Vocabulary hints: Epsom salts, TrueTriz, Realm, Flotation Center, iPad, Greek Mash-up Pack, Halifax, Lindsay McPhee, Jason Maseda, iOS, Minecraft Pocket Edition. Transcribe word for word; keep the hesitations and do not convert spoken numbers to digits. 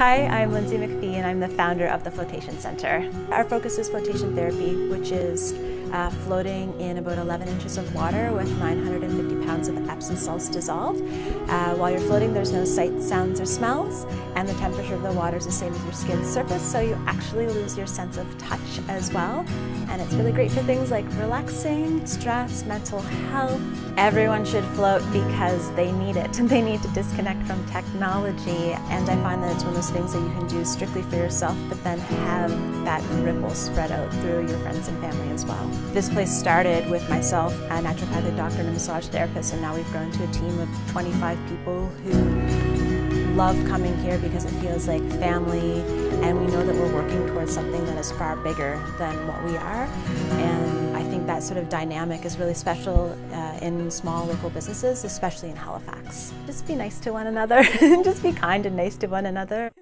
Hi, I'm Lindsay McPhee and I'm the founder of the Flotation Center. Our focus is flotation therapy, which is uh, floating in about eleven inches of water with nine hundred fifty pounds of Epsom salts dissolved. Uh, while you're floating, there's no sight, sounds, or smells, and the temperature of the water is the same as your skin's surface, so you actually lose your sense of touch as well. And it's really great for things like relaxing, stress, mental health. Everyone should float because they need it. They need to disconnect from technology, and I find that it's one of those things that you can do strictly for yourself, but then have that ripple spread out through your friends and family as well. This place started with myself, a naturopathic doctor and a massage therapist, and now we've grown to a team of twenty-five people who love coming here because it feels like family, and we know that we're working towards something that is far bigger than what we are. And I think that sort of dynamic is really special uh, in small local businesses, especially in Halifax. Just be nice to one another, just be kind and nice to one another.